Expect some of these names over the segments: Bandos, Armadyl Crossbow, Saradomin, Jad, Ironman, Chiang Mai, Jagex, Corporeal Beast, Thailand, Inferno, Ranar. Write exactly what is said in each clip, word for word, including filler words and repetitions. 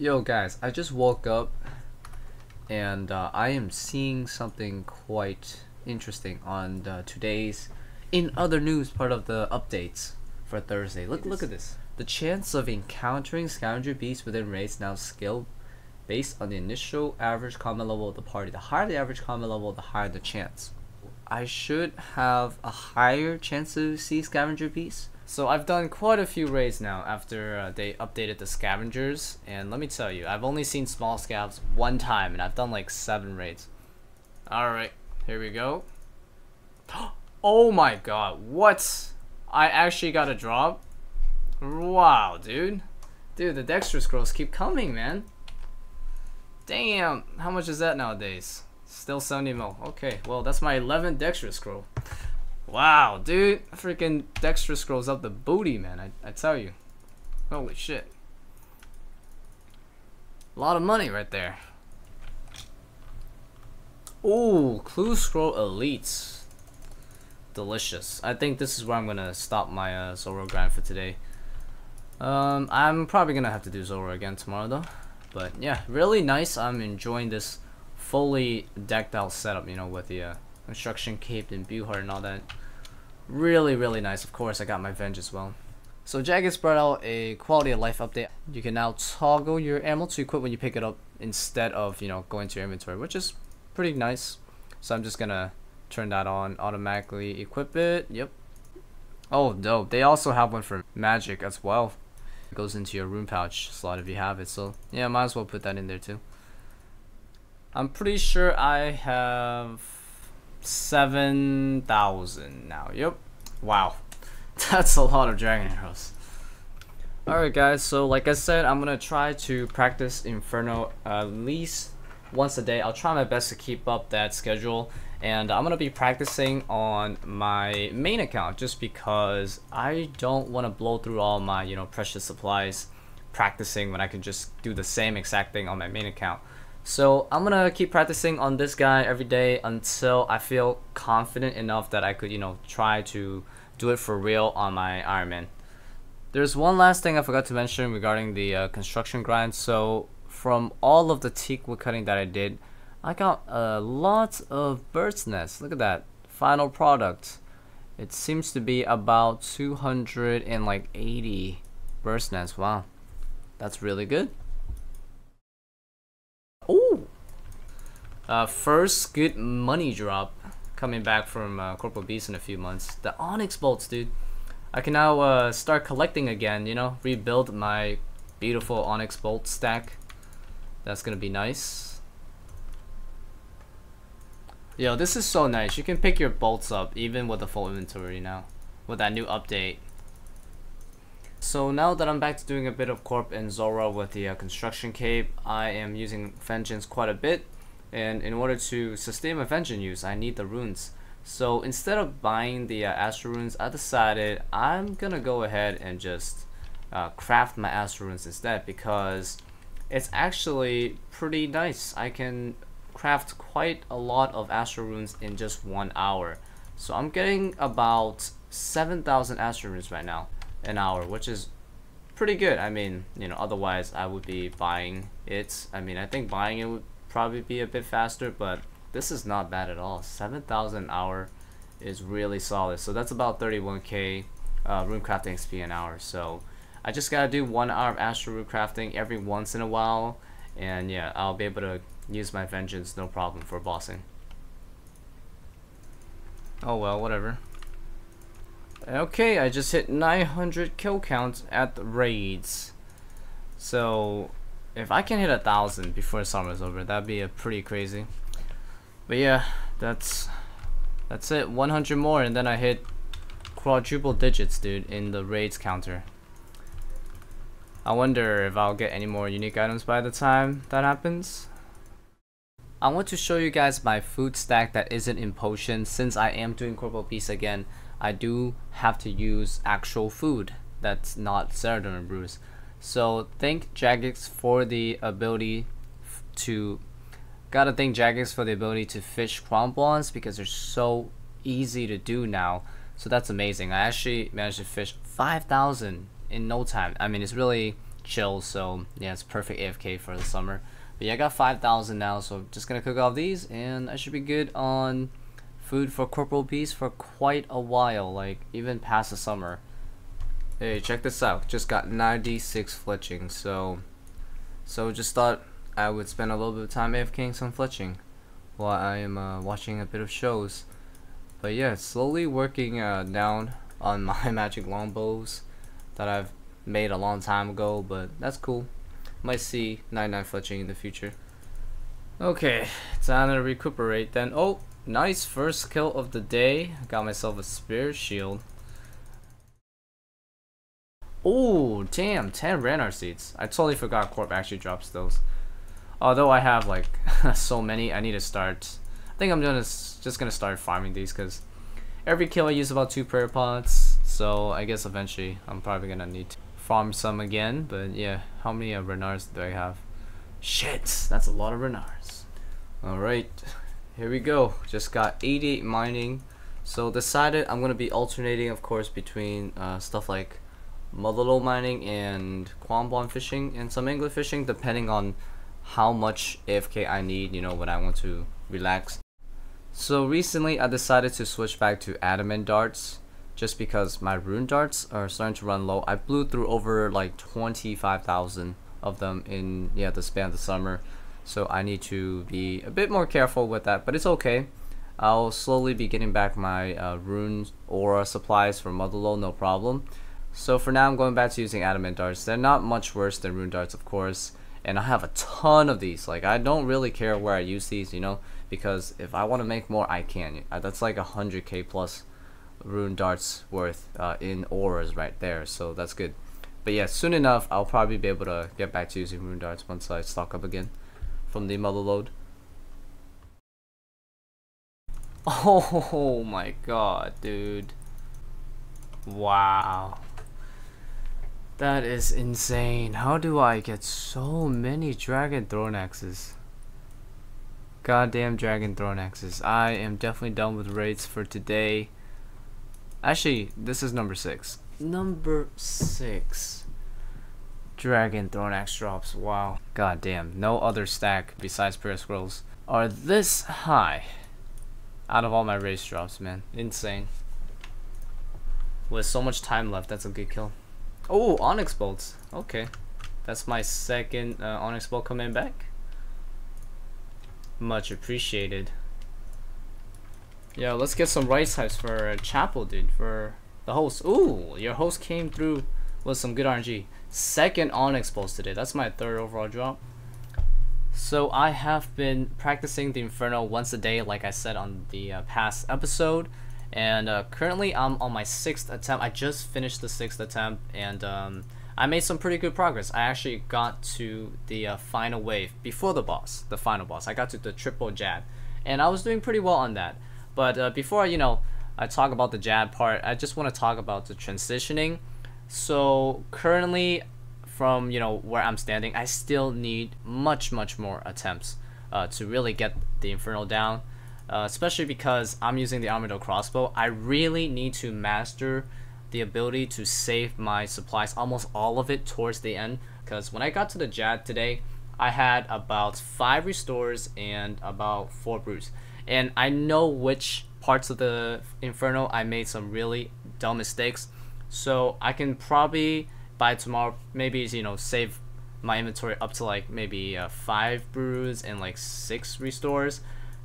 Yo guys, I just woke up and uh, I am seeing something quite interesting on the, today's in other news part of the updates for Thursday. Look look at this. The chance of encountering scavenger beasts within raids now scaled based on the initial average common level of the party. The higher the average common level, the higher the chance. I should have a higher chance to see scavenger beasts. So I've done quite a few raids now after uh, they updated the scavengers, and let me tell you, I've only seen small scavs one time, and I've done like seven raids. Alright, here we go. Oh my god, what? I actually got a drop? Wow, dude. Dude, the dexter scrolls keep coming, man. Damn, how much is that nowadays? Still seventy mil. Okay, well, that's my eleventh dexter scroll. Wow, dude, freaking Dexter scrolls up the booty, man. I, I tell you. Holy shit. A lot of money right there. Ooh, Clue Scroll Elites. Delicious. I think this is where I'm going to stop my uh, Zoro grind for today. Um, I'm probably going to have to do Zoro again tomorrow, though. But, yeah, really nice. I'm enjoying this fully decked out setup, you know, with the... Uh, Construction Cape and Buhart and all that. Really, really nice. Of course, I got my Venge as well. So Jagex brought out a quality of life update. You can now toggle your ammo to equip when you pick it up instead of, you know, going to your inventory, which is pretty nice. So I'm just gonna turn that on, automatically equip it. Yep. Oh, dope. They also have one for magic as well. It goes into your rune pouch slot if you have it. So yeah, might as well put that in there too. I'm pretty sure I have seven thousand now. Yep. Wow. That's a lot of dragon arrows. Alright guys, so like I said, I'm gonna try to practice Inferno at least once a day. I'll try my best to keep up that schedule, and I'm gonna be practicing on my main account just because I don't want to blow through all my, you know, precious supplies practicing when I can just do the same exact thing on my main account. So I'm gonna keep practicing on this guy every day until I feel confident enough that I could, you know, try to do it for real on my Ironman. There's one last thing I forgot to mention regarding the uh, construction grind. So from all of the teak wood cutting that I did, I got a lot of bird's nests. Look at that final product. It seems to be about two hundred eighty bird's nests. Wow, that's really good. Uh, first good money drop coming back from uh, Corporeal Beast in a few months. The Onyx Bolts, dude. I can now uh, start collecting again, you know, rebuild my beautiful Onyx Bolt stack. That's gonna be nice. Yo, this is so nice. You can pick your bolts up even with the full inventory now, with that new update. So now that I'm back to doing a bit of Corp and Zora with the uh, Construction Cape, I am using Vengeance quite a bit. And in order to sustain my Vengeance use, I need the runes. So instead of buying the uh, Astral runes, I decided I'm gonna go ahead and just uh, craft my Astral runes instead, because it's actually pretty nice. I can craft quite a lot of Astral runes in just one hour. So I'm getting about seven thousand Astral runes right now, an hour, which is pretty good. I mean, you know, otherwise I would be buying it. I mean, I think buying it would probably be a bit faster, but this is not bad at all. seven thousand an hour is really solid. So that's about thirty-one K uh, rune crafting X P an hour. So I just gotta do one hour of astral rune crafting every once in a while, and yeah, I'll be able to use my Vengeance no problem for bossing. Oh well, whatever. Okay, I just hit nine hundred kill counts at the raids. So if I can hit a thousand before summer's over, that'd be a pretty crazy. But yeah, that's that's it. one hundred more, and then I hit quadruple digits, dude, in the raids counter. I wonder if I'll get any more unique items by the time that happens. I want to show you guys my food stack that isn't in potions. Since I am doing Corporeal Beast again, I do have to use actual food that's not Saradomin brew. So thank Jagex for the ability to gotta thank Jagex for the ability to fish crampons, because they're so easy to do now. So that's amazing. I actually managed to fish five thousand in no time. I mean, it's really chill, so yeah, it's perfect A F K for the summer. But yeah, I got five thousand now, so I'm just gonna cook off these, and I should be good on food for Corporeal Beast for quite a while, like even past the summer. Hey, check this out, just got ninety-six fletching, so so just thought I would spend a little bit of time AFKing some fletching while I am uh, watching a bit of shows. But yeah, slowly working uh, down on my magic longbows that I've made a long time ago, but that's cool. Might see ninety-nine fletching in the future. Okay, time to recuperate then. Oh, nice first kill of the day. Got myself a spear shield. Oh, damn, ten Ranar seeds. I totally forgot Corp actually drops those. Although I have like so many, I need to start. I think I'm gonna, just gonna start farming these, because every kill I use about two prayer pots, so I guess eventually I'm probably gonna need to farm some again. But yeah, how many uh, Renards do I have? Shit, that's a lot of Renards. Alright, here we go. Just got eighty-eight mining, so decided I'm gonna be alternating, of course, between uh, stuff like motherlode mining and quambon fishing and some angler fishing, depending on how much A F K I need, you know, when I want to relax. So recently I decided to switch back to adamant darts, just because my rune darts are starting to run low. I blew through over like twenty-five thousand of them in yeah the span of the summer, so I need to be a bit more careful with that, but it's okay. I'll slowly be getting back my uh, rune aura supplies for motherlode, no problem. So for now I'm going back to using adamant darts. They're not much worse than rune darts, of course, and I have a ton of these. Like, I don't really care where I use these, you know, because if I want to make more, I can. That's like one hundred K plus rune darts worth uh, in auras right there, so that's good. But yeah, soon enough I'll probably be able to get back to using rune darts once I stock up again from the motherlode. Oh my god, dude, wow, that is insane. How do I get so many dragon throne axes? Goddamn dragon throne axes. I am definitely done with raids for today. Actually, this is number six. Number six. Dragon throne axe drops. Wow. Goddamn. No other stack besides prayer scrolls are this high out of all my raid drops, man. Insane. With so much time left, that's a good kill. Oh, onyx bolts. Okay, that's my second uh, onyx bolt coming back. Much appreciated. Yeah, let's get some rice types for uh, Chapel, dude, for the host. Ooh, your host came through with some good R N G. Second onyx bolts today. That's my third overall drop. So I have been practicing the Inferno once a day, like I said on the uh, past episode. And uh, currently I'm on my sixth attempt. I just finished the sixth attempt, and um, I made some pretty good progress. I actually got to the uh, final wave before the boss, the final boss. I got to the triple jab, and I was doing pretty well on that. But uh, before, you know, I talk about the jab part, I just want to talk about the transitioning. So currently from, you know, where I'm standing, I still need much, much more attempts uh, to really get the Inferno down. Uh, especially because I'm using the Armadyl Crossbow, I really need to master the ability to save my supplies, almost all of it, towards the end. Because when I got to the Jad today, I had about five restores and about four brews. And I know which parts of the Inferno I made some really dumb mistakes, so I can probably by tomorrow maybe, you know, save my inventory up to like maybe uh, five brews and like six restores.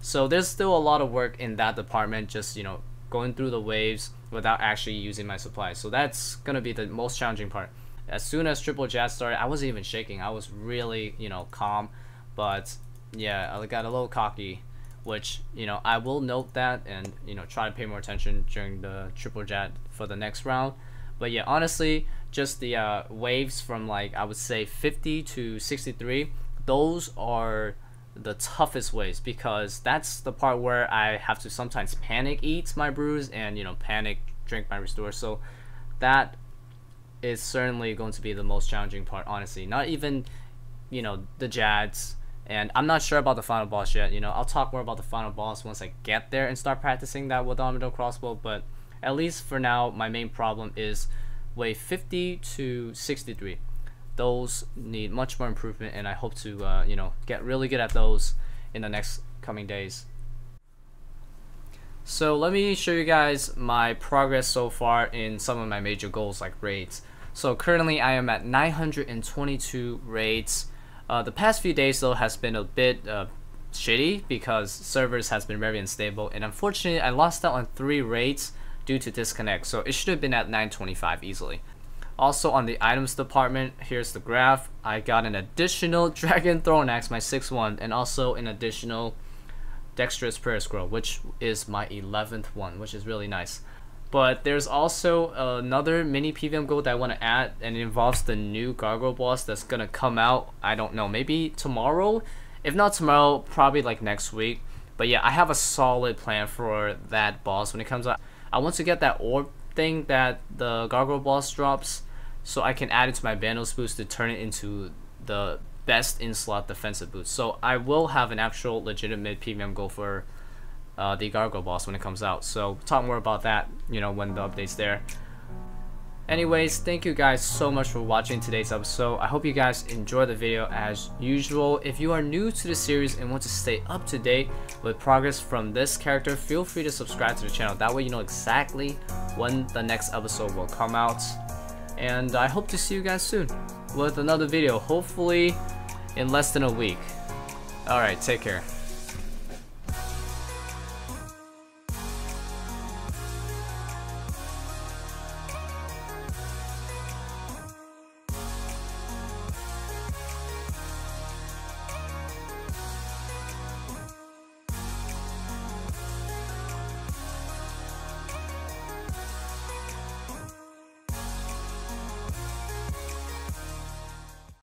So there's still a lot of work in that department, just, you know, going through the waves without actually using my supplies. So that's gonna be the most challenging part. As soon as triple jazz started, I wasn't even shaking. I was really, you know, calm. But yeah, I got a little cocky, which, you know, I will note that, and, you know, try to pay more attention during the triple jazz for the next round. But yeah, honestly, just the uh, waves from like, I would say fifty to sixty-three, those are the toughest ways, because that's the part where I have to sometimes panic eat my brews and, you know, panic drink my restore. So that is certainly going to be the most challenging part, honestly. Not even, you know, the Jads, and I'm not sure about the final boss yet. You know, I'll talk more about the final boss once I get there and start practicing that with Armadyl Crossbow. But at least for now, my main problem is wave fifty to sixty-three. those need much more improvement, and I hope to uh, you know, get really good at those in the next coming days. So let me show you guys my progress so far in some of my major goals like raids. So currently I am at nine hundred twenty-two raids. Uh, the past few days though has been a bit uh, shitty because servers has been very unstable, and unfortunately I lost out on three raids due to disconnect, so it should have been at nine twenty-five easily. Also on the items department, here's the graph. I got an additional Dragon Throne Axe, my sixth one, and also an additional Dexterous Prayer Scroll, which is my eleventh one, which is really nice. But there's also another mini P V M goal that I want to add, and it involves the new Gargoyle boss that's gonna come out, I don't know, maybe tomorrow? If not tomorrow, probably like next week. But yeah, I have a solid plan for that boss when it comes out. I want to get that orb thing that the Gargoyle boss drops so I can add it to my Bandos boost to turn it into the best in slot defensive boost. So I will have an actual legitimate P V M goal for uh, the Gargoyle boss when it comes out. So talk more about that, you know, when the update's there. Anyways, thank you guys so much for watching today's episode. I hope you guys enjoy the video as usual. If you are new to the series and want to stay up to date with progress from this character, feel free to subscribe to the channel. That way you know exactly when the next episode will come out. And I hope to see you guys soon with another video, hopefully in less than a week. Alright, take care.